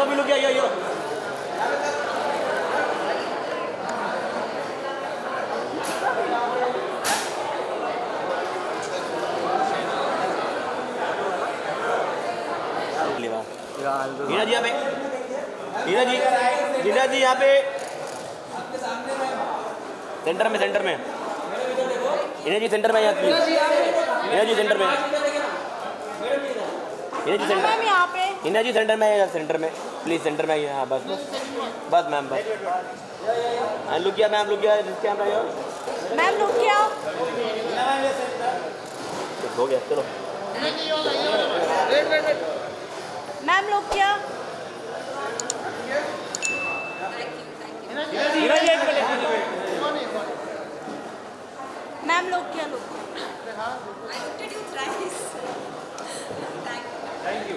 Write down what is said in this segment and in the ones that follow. तो भी लुक यो यो हीरा जी यहाँ पे, हीरा जी यहाँ पे सेंटर में हीरा जी सेंटर में प्लीज सेंटर में आइए। हाँ बस मैम बस लुक गया मैम हो गया। चलो मैम लोग क्या थैंक यू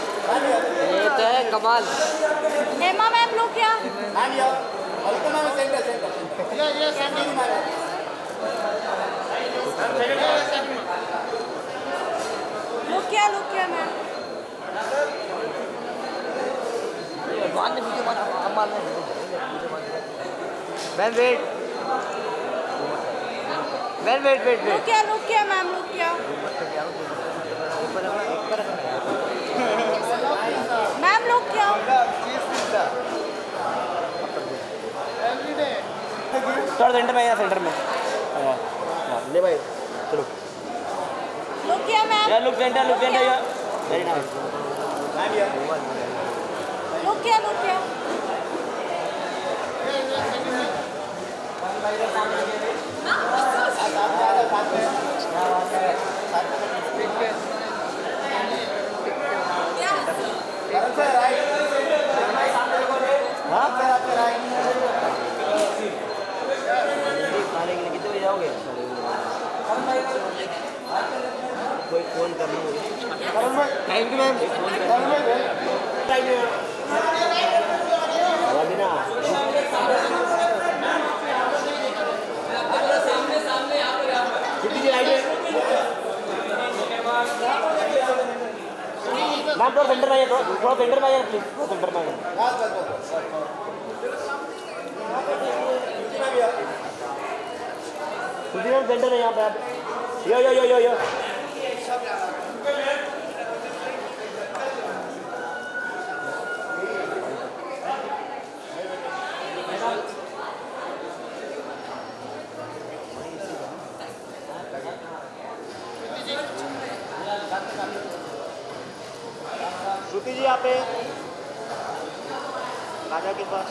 ये तो है कमाल। हेमा मैम लोग क्या लुकिया मैम वेट लुकिया मैम लुकिया मैम लुकिया थोड़ा सेंटर में ले भाई चलो लुक सेंटर या वेरी नाइस मैम या लुक क्या कोई फोन करना होगा। थैंक यू मैम मैम थोड़ा सेंटर में आइए प्लीज सेंटर में यहाँ पे यो श्रुति जी यहाँ पे राजा के पास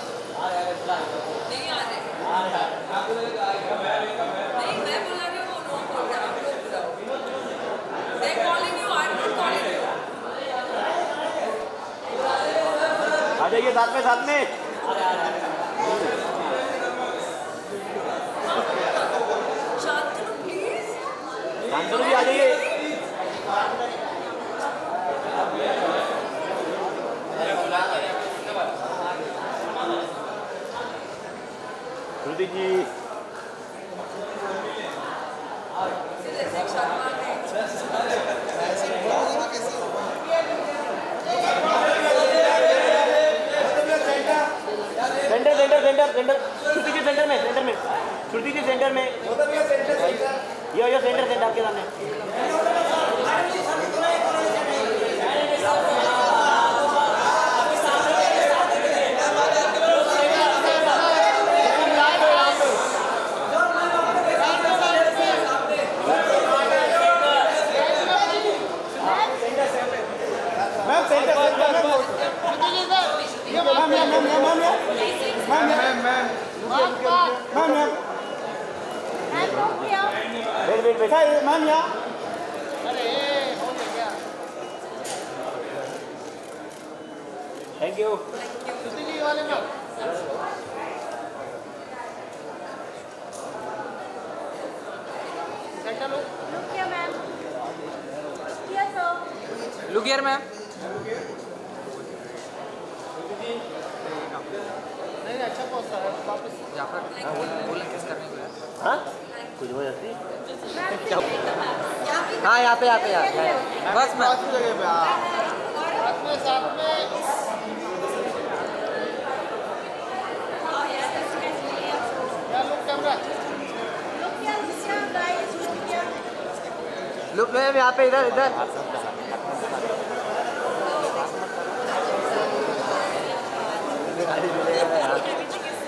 ये साथ में शांतनु भी आ जाइए। श्रुति जी सेंटर में यो सेंटर आपके सामने मैम सेंटर थैंक यू वाले Look here, ma'am. Look here. नहीं अच्छा पोस्ट है वापस जाकर बोला किस करने को है हां कुछ हो जाती है हां यहां पे बस मैं पांच जगह पे हां अपने साथ में हां यार क्या लुक कैमरा लुक यार दूसरा गाइस लुक क्या लुक मैं यहां पे इधर इधर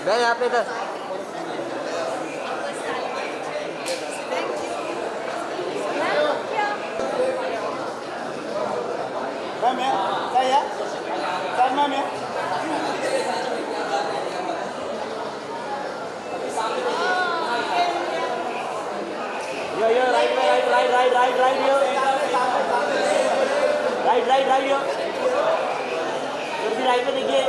मैं यहाँ पे था मैं क्या करना मैं यो right right right right right right यो राइट राइट राइट यो राइट में देखिए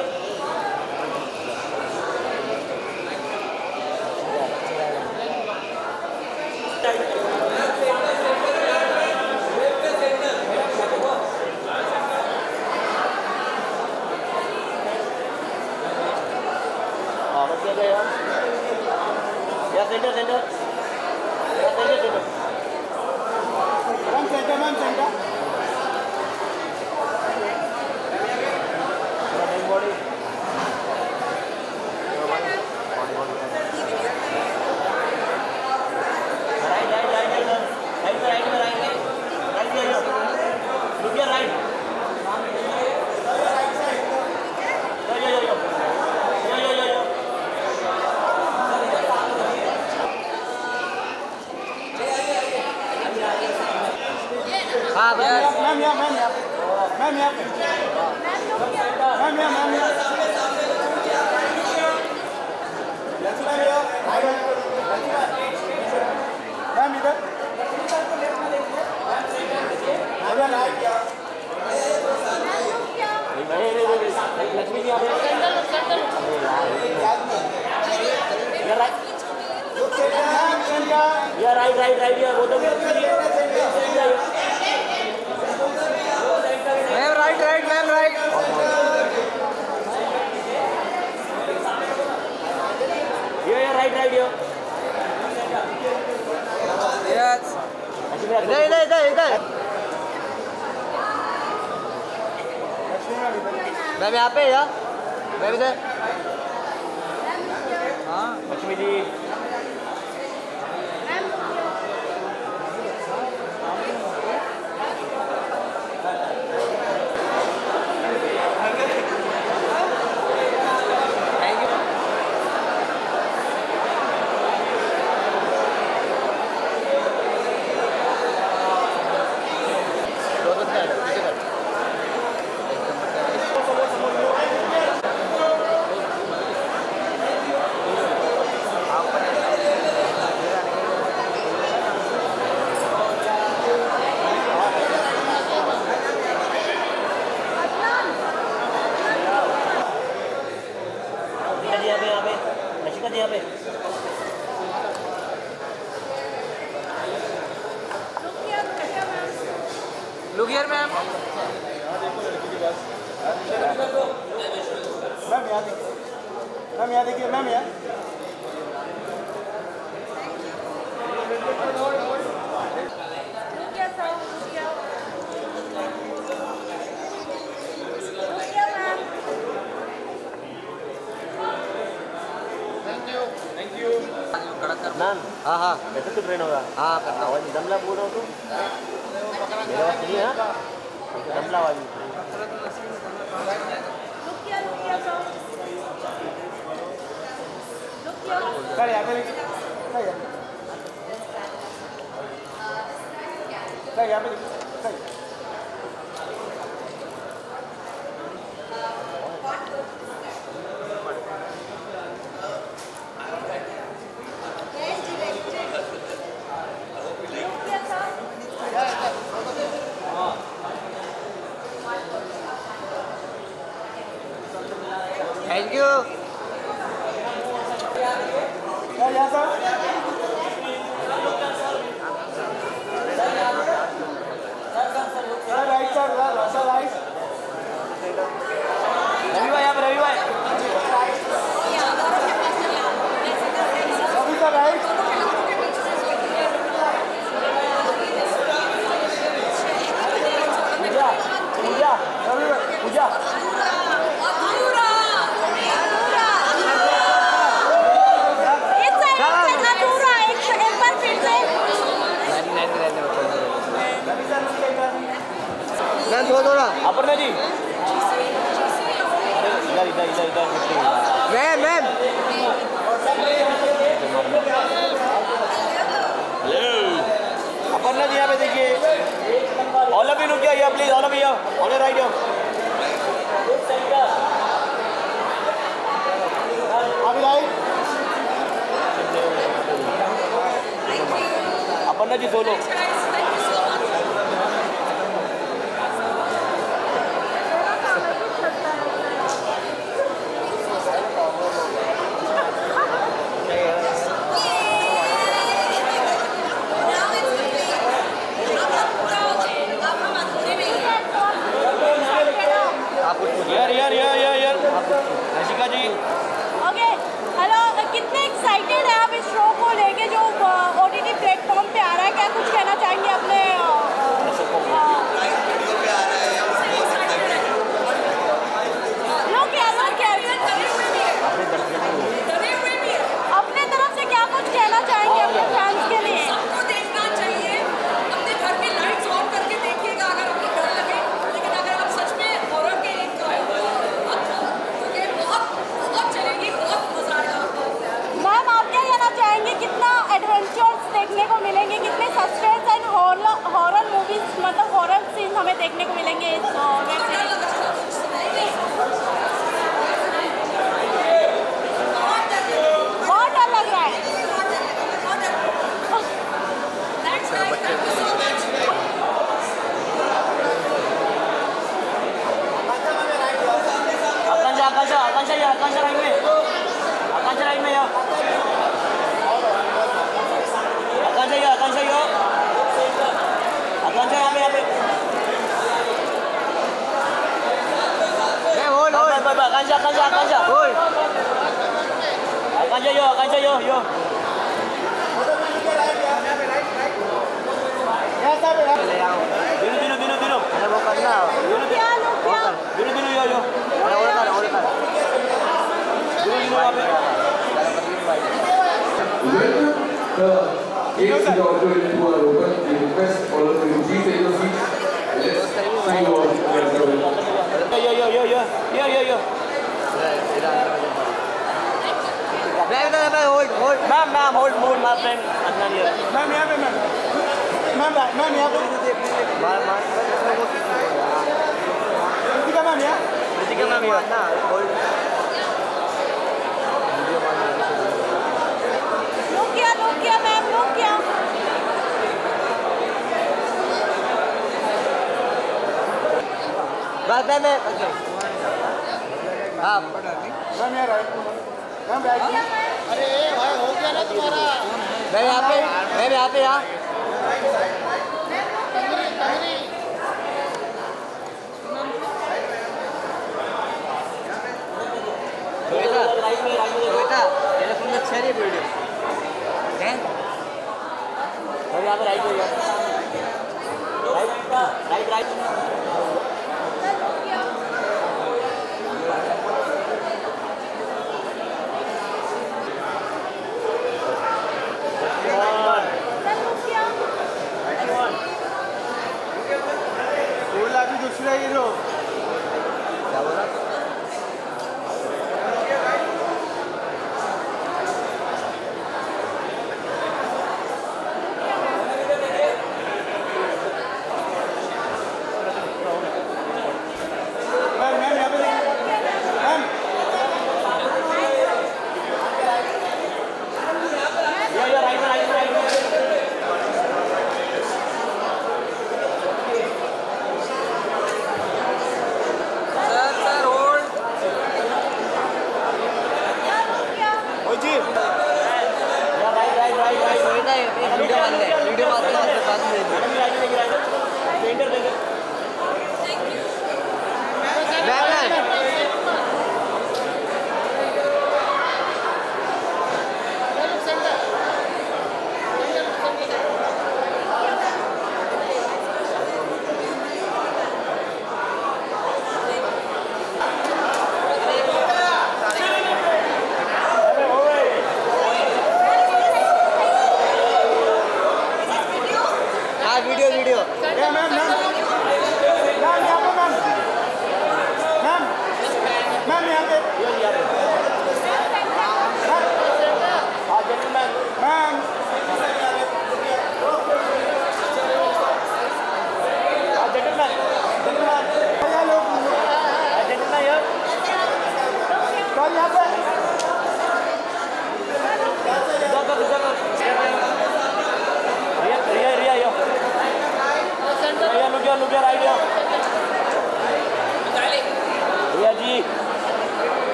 Thank you.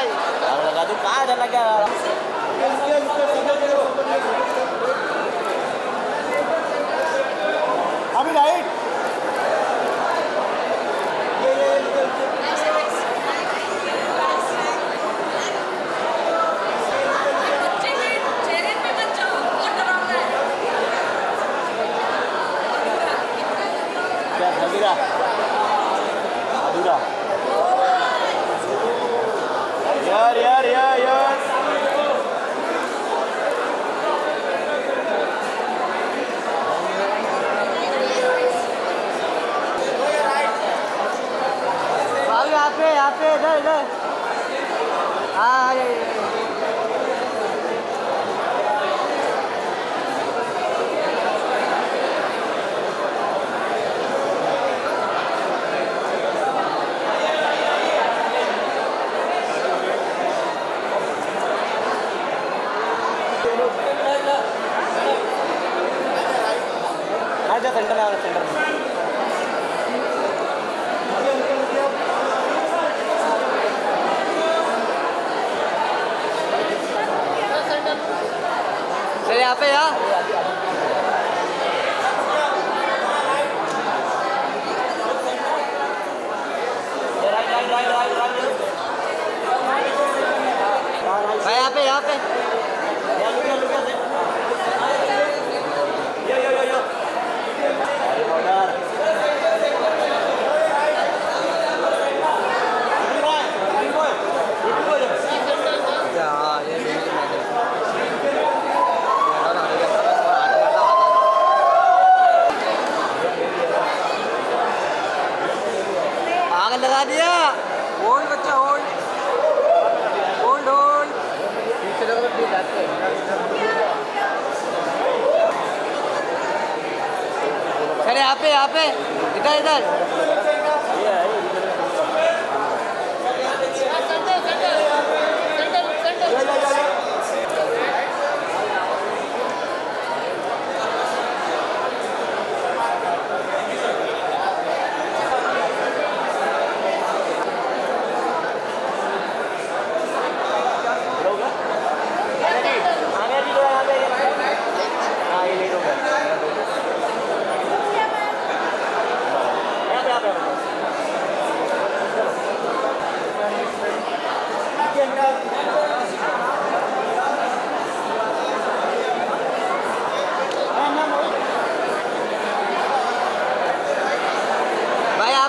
Hai. Kalau nggak duka ada lagi. Abi naik.